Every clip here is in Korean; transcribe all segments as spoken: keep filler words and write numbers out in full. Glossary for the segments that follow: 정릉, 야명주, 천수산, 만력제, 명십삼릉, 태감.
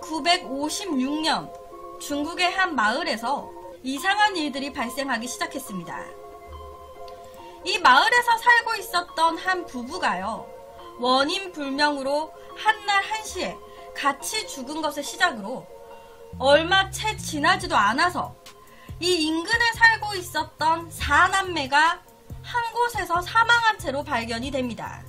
천구백오십육 년 중국의 한 마을에서 이상한 일들이 발생하기 시작했습니다. 이 마을에서 살고 있었던 한 부부가요, 원인 불명으로 한날 한시에 같이 죽은 것의 시작으로 얼마 채 지나지도 않아서 이 인근에 살고 있었던 사남매가 한 곳에서 사망한 채로 발견이 됩니다.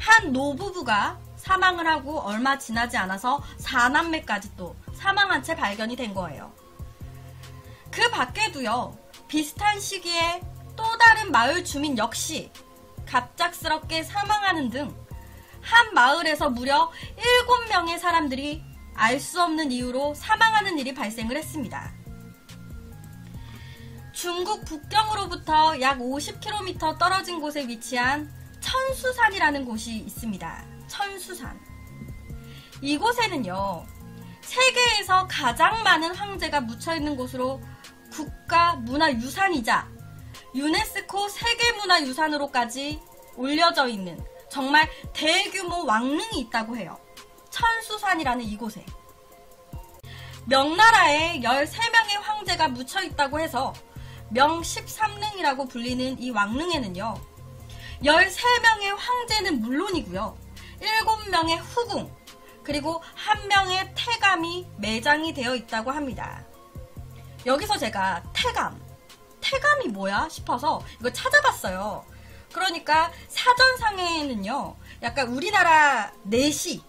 한 노부부가 사망을 하고 얼마 지나지 않아서 사남매까지 또 사망한 채 발견이 된 거예요. 그 밖에도요, 비슷한 시기에 또 다른 마을 주민 역시 갑작스럽게 사망하는 등 한 마을에서 무려 일곱 명의 사람들이 알 수 없는 이유로 사망하는 일이 발생을 했습니다. 중국 북경으로부터 약 오십 킬로미터 떨어진 곳에 위치한 천수산이라는 곳이 있습니다. 천수산. 이곳에는요, 세계에서 가장 많은 황제가 묻혀있는 곳으로 국가문화유산이자 유네스코 세계문화유산으로까지 올려져 있는 정말 대규모 왕릉이 있다고 해요. 천수산이라는 이곳에. 명나라에 열세 명의 황제가 묻혀있다고 해서 명십삼릉이라고 불리는 이 왕릉에는요, 열세 명의 황제는 물론이고요, 일곱 명의 후궁, 그리고 한 명의 태감이 매장이 되어 있다고 합니다. 여기서 제가 태감, 태감이 뭐야 싶어서 이거 찾아봤어요. 그러니까 사전상에는요, 약간 우리나라 내시,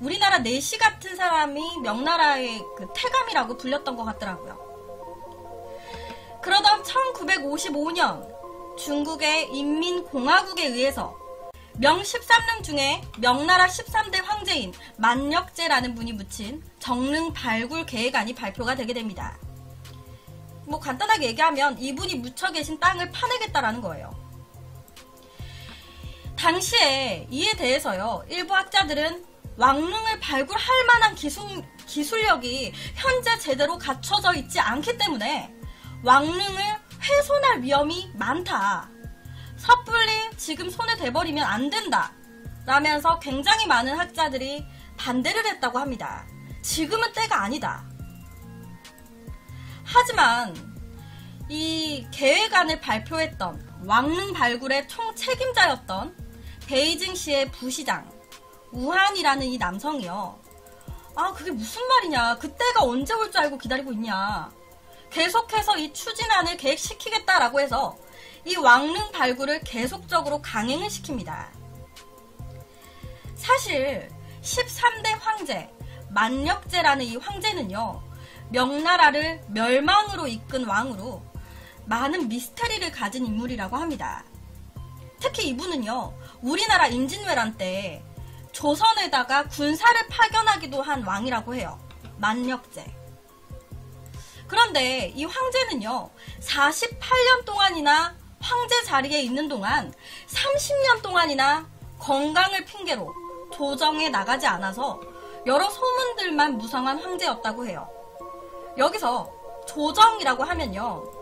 우리나라 내시 같은 사람이 명나라의 그 태감이라고 불렸던 것 같더라고요. 그러던 천구백오십오 년 중국의 인민공화국에 의해서 명십삼릉 중에 명나라 십삼 대 황제인 만력제라는 분이 묻힌 정릉 발굴 계획안이 발표가 되게 됩니다. 뭐 간단하게 얘기하면 이분이 묻혀 계신 땅을 파내겠다라는 거예요. 당시에 이에 대해서요, 일부 학자들은 왕릉을 발굴할 만한 기술, 기술력이 현재 제대로 갖춰져 있지 않기 때문에 왕릉을 훼손할 위험이 많다, 섣불리 지금 손에 대버리면 안 된다 라면서 굉장히 많은 학자들이 반대를 했다고 합니다. 지금은 때가 아니다. 하지만 이 계획안을 발표했던 왕릉 발굴의 총 책임자였던 베이징시의 부시장 우한이라는 이 남성이요, 아 그게 무슨 말이냐, 그때가 언제 올 줄 알고 기다리고 있냐, 계속해서 이 추진안을 계획시키겠다라고 해서 이 왕릉 발굴을 계속적으로 강행을 시킵니다. 사실 십삼 대 황제 만력제라는 이 황제는요, 명나라를 멸망으로 이끈 왕으로 많은 미스테리를 가진 인물이라고 합니다. 특히 이분은요, 우리나라 임진왜란 때 조선에다가 군사를 파견하기도 한 왕이라고 해요. 만력제. 그런데 이 황제는요, 사십팔 년 동안이나 황제 자리에 있는 동안 삼십 년 동안이나 건강을 핑계로 조정에 나가지 않아서 여러 소문들만 무성한 황제였다고 해요. 여기서 조정이라고 하면요,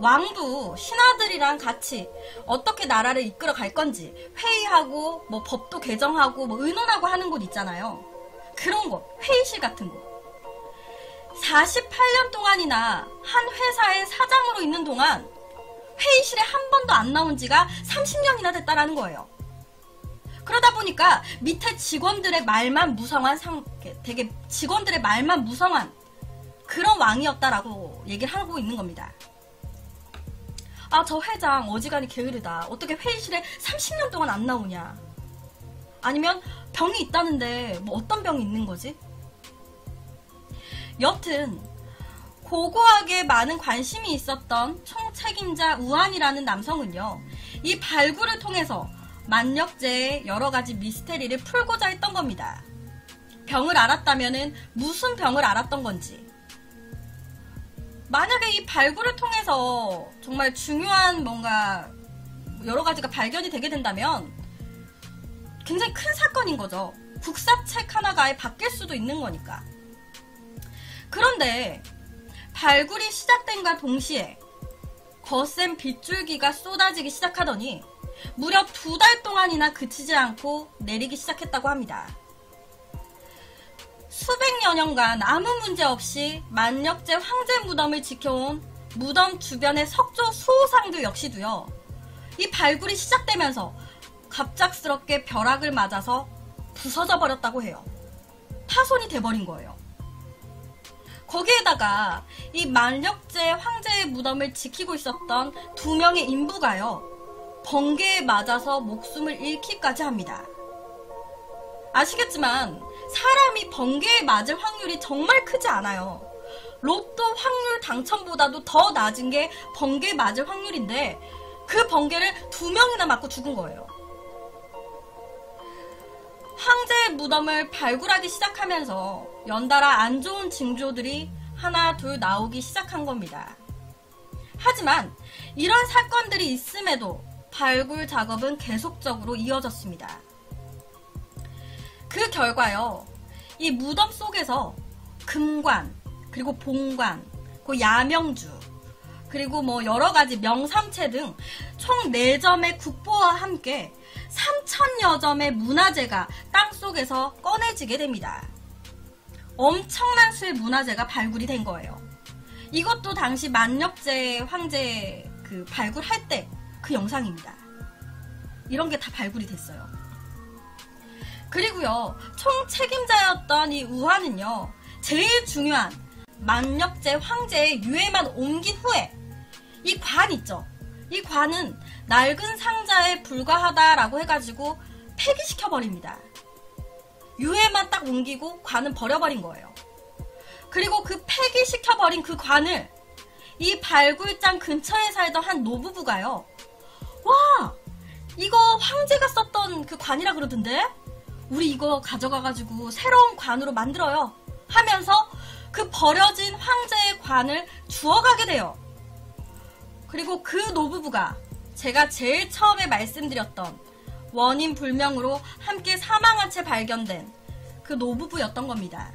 왕부 신하들이랑 같이 어떻게 나라를 이끌어 갈 건지 회의하고 뭐 법도 개정하고 뭐 의논하고 하는 곳 있잖아요. 그런 곳, 회의실 같은 곳. 사십팔 년 동안이나 한 회사의 사장으로 있는 동안 회의실에 한 번도 안 나온 지가 삼십 년이나 됐다라는 거예요. 그러다 보니까 밑에 직원들의 말만 무성한 상, 되게 직원들의 말만 무성한 그런 왕이었다라고 얘기를 하고 있는 겁니다. 아, 저 회장 어지간히 게으르다. 어떻게 회의실에 삼십 년 동안 안 나오냐. 아니면 병이 있다는데 뭐 어떤 병이 있는 거지? 여튼 고고하게 많은 관심이 있었던 총책임자 우한이라는 남성은요, 이 발굴을 통해서 만력제의 여러가지 미스테리를 풀고자 했던 겁니다. 병을 알았다면은 무슨 병을 알았던 건지, 만약에 이 발굴을 통해서 정말 중요한 뭔가 여러가지가 발견이 되게 된다면 굉장히 큰 사건인 거죠. 국사책 하나가 아예 바뀔 수도 있는 거니까. 그런데 발굴이 시작된과 동시에 거센 빗줄기가 쏟아지기 시작하더니 무려 두 달 동안이나 그치지 않고 내리기 시작했다고 합니다. 수백여 년간 아무 문제 없이 만력제 황제 무덤을 지켜온 무덤 주변의 석조 수호상들 역시도요, 이 발굴이 시작되면서 갑작스럽게 벼락을 맞아서 부서져 버렸다고 해요. 파손이 돼버린 거예요. 거기에다가 이 만력제 황제의 무덤을 지키고 있었던 두 명의 인부가요, 번개에 맞아서 목숨을 잃기까지 합니다. 아시겠지만 사람이 번개에 맞을 확률이 정말 크지 않아요. 로또 확률 당첨보다도 더 낮은 게 번개에 맞을 확률인데 그 번개를 두 명이나 맞고 죽은 거예요. 황제의 무덤을 발굴하기 시작하면서 연달아 안 좋은 징조들이 하나 둘 나오기 시작한 겁니다. 하지만 이런 사건들이 있음에도 발굴 작업은 계속적으로 이어졌습니다. 그 결과요, 이 무덤 속에서 금관, 그리고 봉관, 그리고 야명주, 그리고 뭐 여러가지 명삼체 등 총 네 점의 국보와 함께 삼천여 점의 문화재가 땅속에서 꺼내지게 됩니다. 엄청난 수의 문화재가 발굴이 된 거예요. 이것도 당시 만력제 황제 그 발굴할 때 그 영상입니다. 이런 게 다 발굴이 됐어요. 그리고요, 총 책임자였던 이 우하는요, 제일 중요한 만력제 황제의 유해만 옮긴 후에 이 관 있죠, 이 관은 낡은 상자에 불과하다라고 해가지고 폐기시켜버립니다. 유해만 딱 옮기고 관은 버려버린 거예요. 그리고 그 폐기시켜버린 그 관을 이 발굴장 근처에 살던 한 노부부가요, 와, 이거 황제가 썼던 그 관이라 그러던데? 우리 이거 가져가가지고 새로운 관으로 만들어요 하면서 그 버려진 황제의 관을 주워가게 돼요. 그리고 그 노부부가 제가 제일 처음에 말씀드렸던 원인 불명으로 함께 사망한 채 발견된 그 노부부였던 겁니다.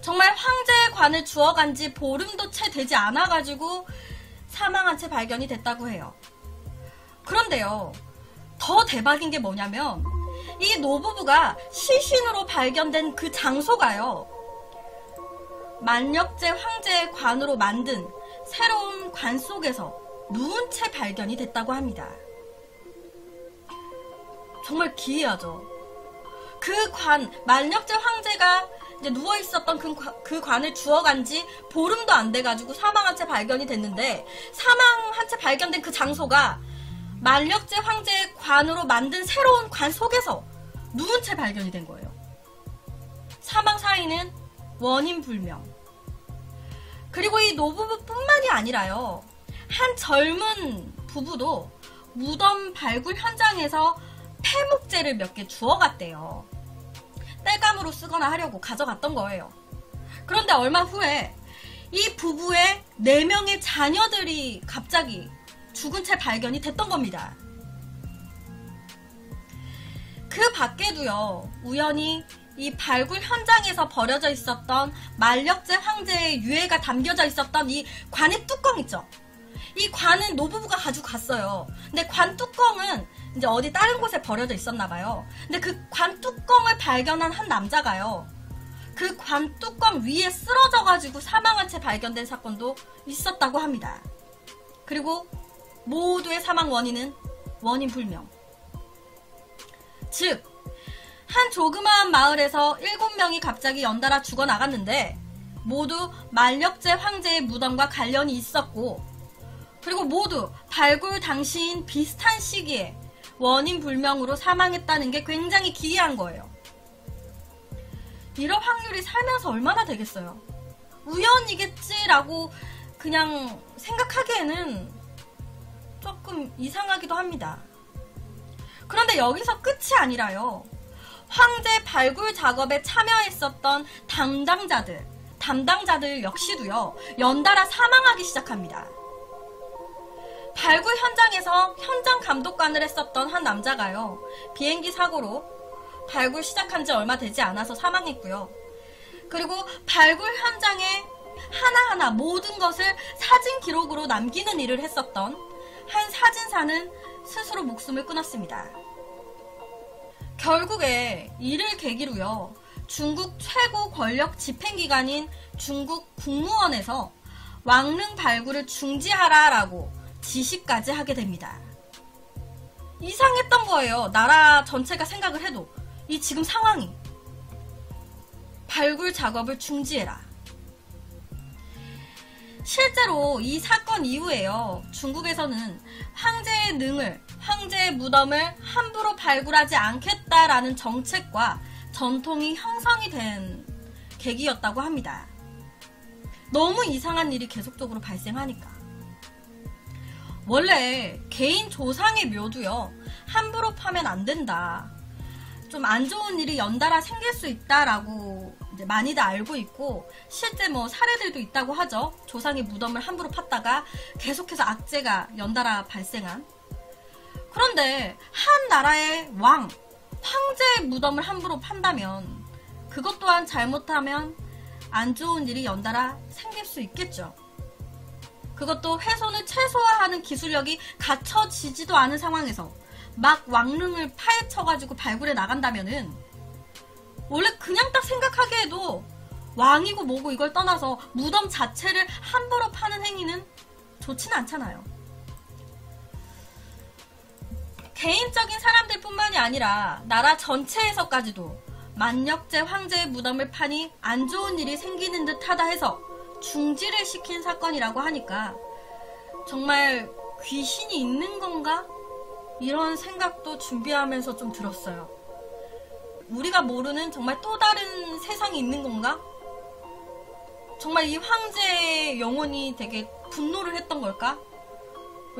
정말 황제의 관을 주워간 지 보름도 채 되지 않아가지고 사망한 채 발견이 됐다고 해요. 그런데요, 더 대박인 게 뭐냐면 이 노부부가 시신으로 발견된 그 장소가요, 만력제 황제의 관으로 만든 새로운 관 속에서 누운 채 발견이 됐다고 합니다. 정말 기이하죠. 그 관, 만력제 황제가 이제 누워있었던 그, 그 관을 주워간 지 보름도 안 돼가지고 사망한 채 발견이 됐는데, 사망한 채 발견된 그 장소가 만력제 황제의 관으로 만든 새로운 관 속에서 누운 채 발견이 된 거예요. 사망 사인은 원인 불명. 그리고 이 노부부뿐만이 아니라요, 한 젊은 부부도 무덤 발굴 현장에서 폐목재를 몇 개 주워갔대요. 땔감으로 쓰거나 하려고 가져갔던 거예요. 그런데 얼마 후에 이 부부의 네 명의 자녀들이 갑자기 죽은 채 발견이 됐던 겁니다. 그 밖에도요, 우연히 이 발굴 현장에서 버려져 있었던 만력제 황제의 유해가 담겨져 있었던 이 관의 뚜껑 있죠, 이 관은 노부부가 가지고 갔어요. 근데 관 뚜껑은 이제 어디 다른 곳에 버려져 있었나봐요. 근데 그 관 뚜껑을 발견한 한 남자가요, 그 관 뚜껑 위에 쓰러져가지고 사망한 채 발견된 사건도 있었다고 합니다. 그리고 모두의 사망 원인은 원인 불명. 즉, 한 조그마한 마을에서 일곱 명이 갑자기 연달아 죽어나갔는데 모두 만력제 황제의 무덤과 관련이 있었고, 그리고 모두 발굴 당시인 비슷한 시기에 원인 불명으로 사망했다는 게 굉장히 기이한 거예요. 이런 확률이 살면서 얼마나 되겠어요. 우연이겠지라고 그냥 생각하기에는 조금 이상하기도 합니다. 그런데 여기서 끝이 아니라요, 황제 발굴 작업에 참여했었던 담당자들, 담당자들 역시도요, 연달아 사망하기 시작합니다. 발굴 현장에서 현장 감독관을 했었던 한 남자가요, 비행기 사고로 발굴 시작한 지 얼마 되지 않아서 사망했고요. 그리고 발굴 현장에 하나하나 모든 것을 사진 기록으로 남기는 일을 했었던 한 사진사는 스스로 목숨을 끊었습니다. 결국에 이를 계기로요, 중국 최고 권력 집행기관인 중국 국무원에서 왕릉 발굴을 중지하라라고 지시까지 하게 됩니다. 이상했던 거예요. 나라 전체가 생각을 해도 이 지금 상황이. 발굴 작업을 중지해라. 실제로 이 사건 이후에요. 중국에서는 황제의 능을, 황제의 무덤을 함부로 발굴하지 않겠다라는 정책과 전통이 형성이 된 계기였다고 합니다. 너무 이상한 일이 계속적으로 발생하니까. 원래 개인 조상의 묘도요, 함부로 파면 안 된다. 좀 안 좋은 일이 연달아 생길 수 있다라고 이제 많이들 알고 있고, 실제 뭐 사례들도 있다고 하죠. 조상의 무덤을 함부로 팠다가 계속해서 악재가 연달아 발생한. 그런데 한 나라의 왕, 황제의 무덤을 함부로 판다면 그것 또한 잘못하면 안 좋은 일이 연달아 생길 수 있겠죠. 그것도 훼손을 최소화하는 기술력이 갖춰지지도 않은 상황에서 막 왕릉을 파헤쳐가지고 발굴해 나간다면은, 원래 그냥 딱 생각하기에도 왕이고 뭐고 이걸 떠나서 무덤 자체를 함부로 파는 행위는 좋진 않잖아요. 개인적인 사람들 뿐만이 아니라 나라 전체에서까지도 만력제 황제의 무덤을 파니 안 좋은 일이 생기는 듯 하다 해서 중지를 시킨 사건이라고 하니까, 정말 귀신이 있는 건가? 이런 생각도 준비하면서 좀 들었어요. 우리가 모르는 정말 또 다른 세상이 있는 건가? 정말 이 황제의 영혼이 되게 분노를 했던 걸까?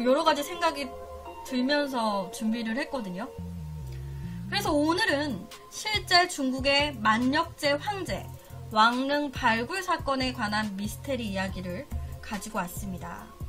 여러 가지 생각이 들면서 준비를 했거든요. 그래서 오늘은 실제 중국의 만력제 황제 왕릉 발굴 사건에 관한 미스테리 이야기를 가지고 왔습니다.